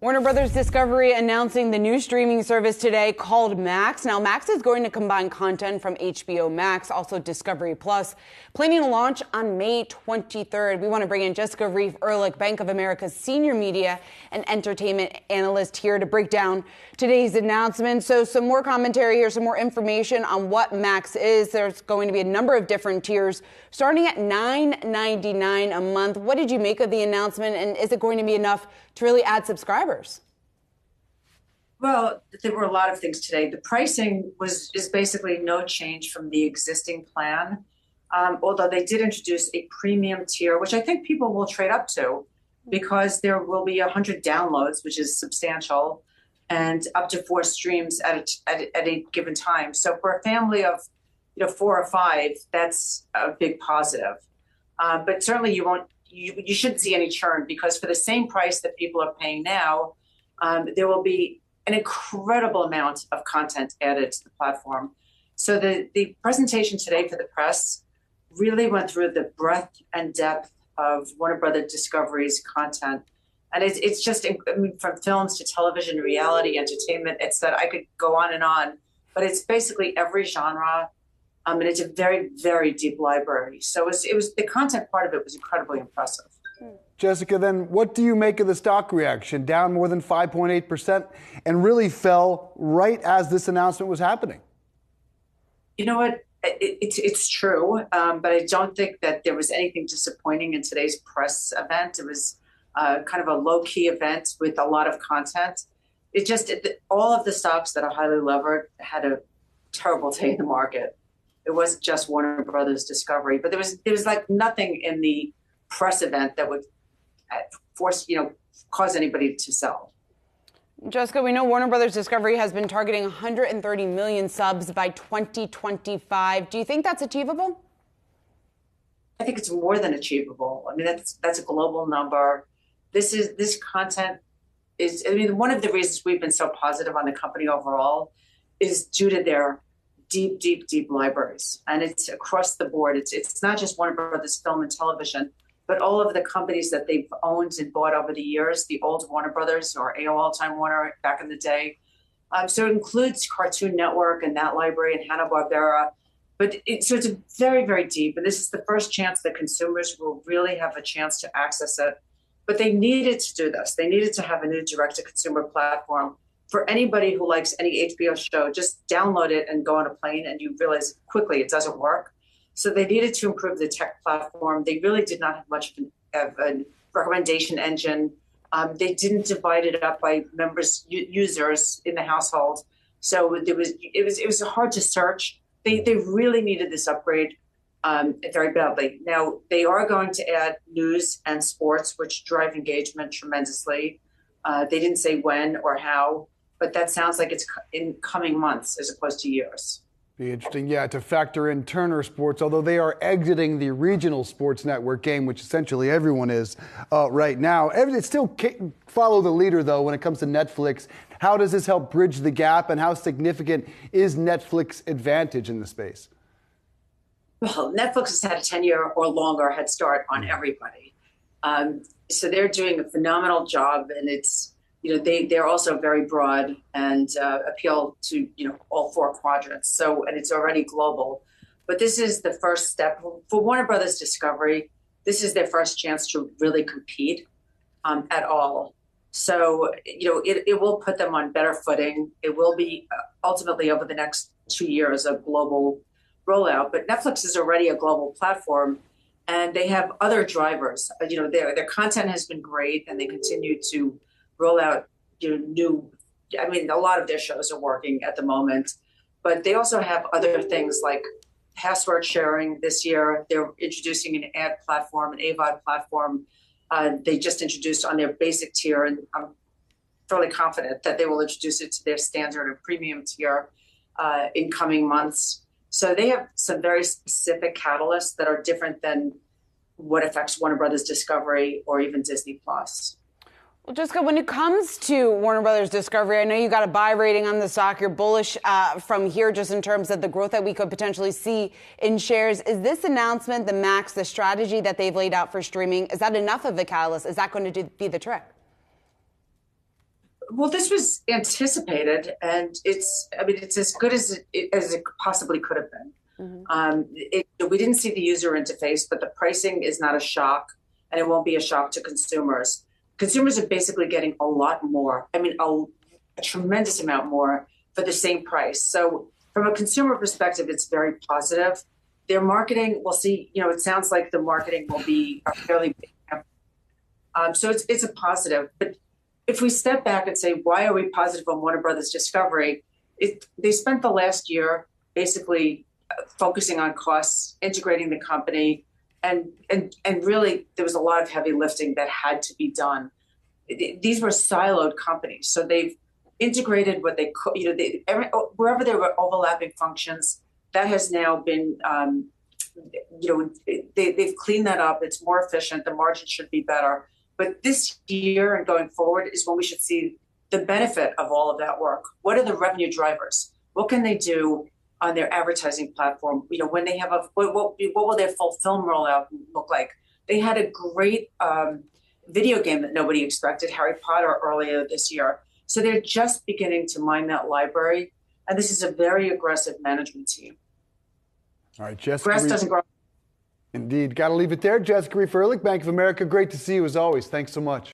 Warner Bros. Discovery announcing the new streaming service today called Max. Now, Max is going to combine content from HBO Max, also Discovery Plus, planning to launch on May 23rd. We want to bring in Jessica Reif Ehrlich, Bank of America's senior media and entertainment analyst here to break down today's announcement. So some more commentary here, some more information on what Max is. There's going to be a number of different tiers starting at $9.99 a month. What did you make of the announcement, and is it going to be enough to really add subscribers? Well, there were a lot of things today. The pricing is basically no change from the existing plan, although they did introduce a premium tier, which I think people will trade up to because there will be 100 downloads, which is substantial, and up to 4 streams at a given time. So for a family of 4 or 5, that's a big positive. But certainly you won't. You shouldn't see any churn, because for the same price that people are paying now, there will be an incredible amount of content added to the platform. So the presentation today for the press really went through the breadth and depth of Warner Bros. Discovery's content. And it's just, I mean, from films to television, reality, entertainment, it's that I could go on and on, but it's basically every genre. And it's a very, very deep library. So it was the content part of it was incredibly impressive. Jessica, then what do you make of the stock reaction? Down more than 5.8% and really fell right as this announcement was happening. You know what? It's true, but I don't think that there was anything disappointing in today's press event. It was kind of a low-key event with a lot of content. It just, all of the stocks that are highly levered had a terrible day in the market. It wasn't just Warner Bros. Discovery, but there was like nothing in the press event that would force, cause anybody to sell. Jessica, we know Warner Bros. Discovery has been targeting 130 million subs by 2025. Do you think that's achievable? I think it's more than achievable. I mean, that's a global number. This content is, I mean, one of the reasons we've been so positive on the company overall is due to their deep, deep, deep libraries. And it's across the board. It's not just Warner Brothers Film and Television, but all of the companies that they've owned and bought over the years, the old Warner Brothers or AOL Time Warner back in the day. So it includes Cartoon Network and that library and Hanna-Barbera. But so it's a very, very deep. And this is the first chance that consumers will really have a chance to access it. But they needed to do this. They needed to have a new direct-to-consumer platform. For anybody who likes any HBO show, just download it and go on a plane, and you realize quickly it doesn't work. So they needed to improve the tech platform. They really did not have much of a recommendation engine. They didn't divide it up by users in the household. So it was hard to search. They really needed this upgrade very badly. Now, they are going to add news and sports, which drive engagement tremendously. They didn't say when or how. But that sounds like it's in coming months as opposed to years. Be interesting, yeah, to factor in Turner Sports, although they are exiting the regional sports network game, which essentially everyone is right now. It still follow the leader, though, when it comes to Netflix. How does this help bridge the gap, and how significant is Netflix's advantage in the space? Well, Netflix has had a 10-year or longer head start on everybody. So they're doing a phenomenal job, and it's, they're also very broad and appeal to, all 4 quadrants. So, and it's already global. But this is the first step. For Warner Bros. Discovery, this is their first chance to really compete at all. So, it will put them on better footing. It will be ultimately over the next 2 years a global rollout. But Netflix is already a global platform, and they have other drivers. Their content has been great, and they continue to roll out new. I mean, a lot of their shows are working at the moment, but they also have other things like password sharing this year. They're introducing an ad platform, an Avod platform. They just introduced on their basic tier, and I'm fairly confident that they will introduce it to their standard and premium tier in coming months. So they have some very specific catalysts that are different than what affects Warner Bros. Discovery or even Disney+. Well, Jessica, when it comes to Warner Bros. Discovery, I know you got a buy rating on the stock. You're bullish from here just in terms of the growth that we could potentially see in shares. Is this announcement, the Max, the strategy that they've laid out for streaming, is that enough of a catalyst? Is that going to be the trick? Well, this was anticipated, and it's as good as it possibly could have been. Mm-hmm. We didn't see the user interface, but the pricing is not a shock, and it won't be a shock to consumers. Consumers are basically getting a lot more. I mean, a tremendous amount more for the same price. So from a consumer perspective, it's very positive. Their marketing, we'll see, it sounds like the marketing will be a fairly big effort. So it's a positive. But if we step back and say, why are we positive on Warner Brothers Discovery? They spent the last year basically focusing on costs, integrating the company, and really there was a lot of heavy lifting that had to be done. These were siloed companies, so they've integrated what they could, wherever there were overlapping functions, that has now been, they've cleaned that up. It's more efficient. The margin should be better. But this year and going forward is when we should see the benefit of all of that work. What are the revenue drivers? What can they do on their advertising platform? When they have what will their full film rollout look like? They had a great video game that nobody expected, Harry Potter, earlier this year. So they're just beginning to mine that library. And this is a very aggressive management team. All right, Jessica. Grass doesn't grow. Indeed. Got to leave it there. Jessica Reif Ehrlich, Bank of America. Great to see you as always. Thanks so much.